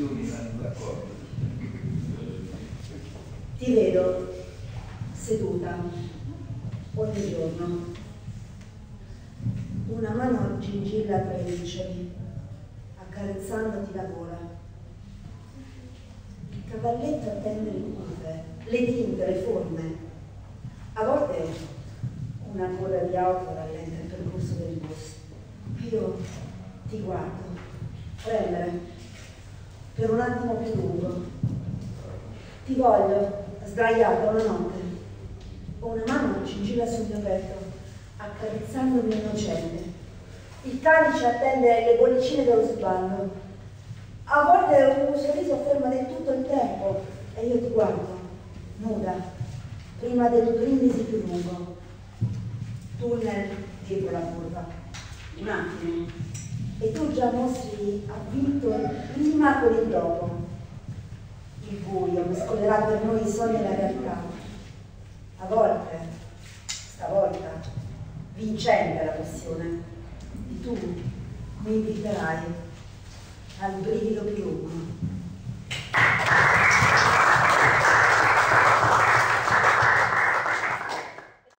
obiezioni vanno d'accordo. Ti vedo seduta ogni giorno, una mano gingilla tra i riccioli, accarezzandoti la gola, il cavalletto a tendere in curve, le tinte, le forme, a volte una coda di auto rallenta il percorso del bus. Io ti guardo, premere, per un attimo più lungo. Ti voglio, sdraiata una notte, ho una mano gingilla sul mio petto, accarezzandomi innocente, il calice attende le bollicine dello sballo. A volte un sorriso ferma del tutto il tempo e io ti guardo, nuda, prima del brindisi più lungo. Tunnel dietro la curva, un attimo, e tu già mostri avvinto il prima con il dopo. Il buio mescolerà per noi i sogni e la realtà. A volte, stavolta, vincente la passione, e tu mi inviterai al brivido più lungo.